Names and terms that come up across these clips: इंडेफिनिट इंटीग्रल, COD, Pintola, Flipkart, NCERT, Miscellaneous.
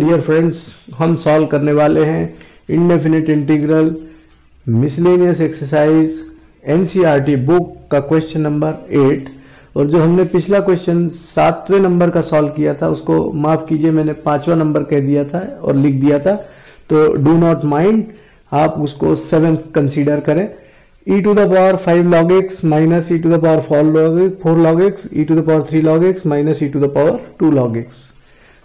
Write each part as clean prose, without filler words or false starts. Dear friends, हम solve करने वाले हैं इंडेफिनिट इंटीग्रल miscellaneous exercise NCERT book का क्वेश्चन नंबर 8। और जो हमने पिछला क्वेश्चन 7वें नंबर का सॉल्व किया था उसको माफ कीजिए मैंने 5वां नंबर कह दिया था और लिख दिया था, तो डू नॉट माइंड, आप उसको 7th कंसीडर करें। e to the power 5 log x minus E to the power 4 log x, E to the power 3 log x minus E to the power 2 log x।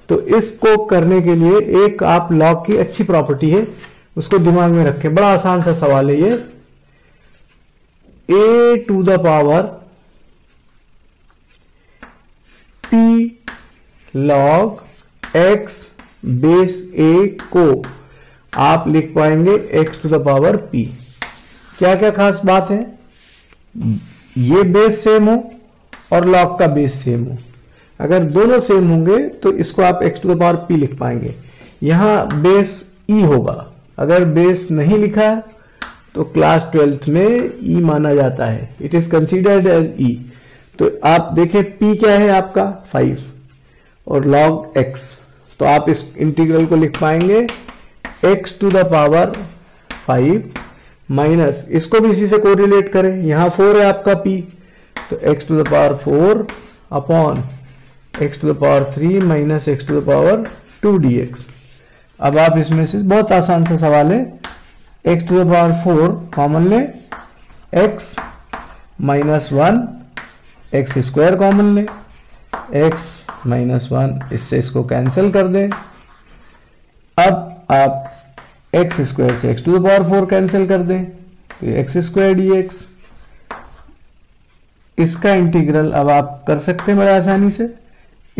तो इसको करने के लिए एक आप लॉग की अच्छी प्रॉपर्टी है उसको दिमाग में रखें। बड़ा आसान सा सवाल है ये। a to the power p log x base a को आप लिख पाएंगे x to the power p। क्या क्या खास बात है, ये बेस सेम हो और लॉग का बेस सेम हो। अगर दोनों सेम होंगे तो इसको आप x to the power p लिख पाएंगे। यहां बेस e होगा, अगर बेस नहीं लिखा तो क्लास 12th में e माना जाता है, it is considered as e। तो आप देखें p क्या है आपका 5 और log x, तो आप इस इंटीग्रल को लिख पाएंगे x to the power 5 minus, इसको भी इसी से कोरिलेट करें, यहां 4 है आपका p, तो x to the power 4 upon x to the power 3 minus x to the power 2 dx। अब आप इसमें से बहुत आसान सा सवाल है, x to the power 4 common लें, x minus 1 x square common लें, x माइनस 1 इससे इसको कैंसिल कर दें। अब आप x स्क्वायर से x to the power 4 cancel कर दें तो एक्स स्क्वायर डीएक्स, इसका इंटीग्रल अब आप कर सकते हैं बड़े आसानी से।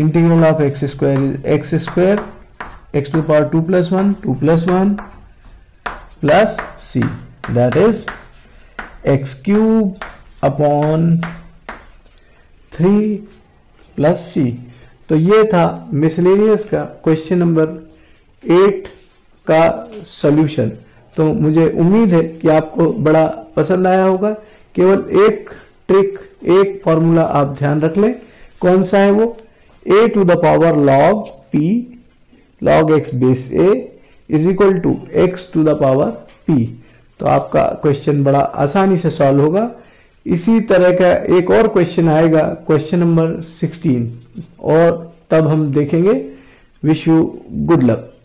Integral of x square is x square x to power 2 plus 1 plus c, that is x cube upon 3 plus c। तो ये था मिसलेनियस का क्वेश्चन नंबर 8 का सॉल्यूशन। तो मुझे उम्मीद है कि आपको बड़ा पसंद आया होगा। केवल एक ट्रिक, एक फॉर्मूला आप ध्यान रख लें, कौन सा है वो, a to the power log p log x base a is equal to x to the power p। तो आपका क्वेश्चन बड़ा आसानी से सॉल्व होगा। इसी तरह का एक और क्वेश्चन आएगा, क्वेश्चन नंबर 16, और तब हम देखेंगे। Wish you good luck.